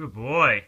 Good boy.